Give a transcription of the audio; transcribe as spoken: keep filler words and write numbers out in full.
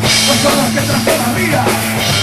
pues son los que trajo la vida.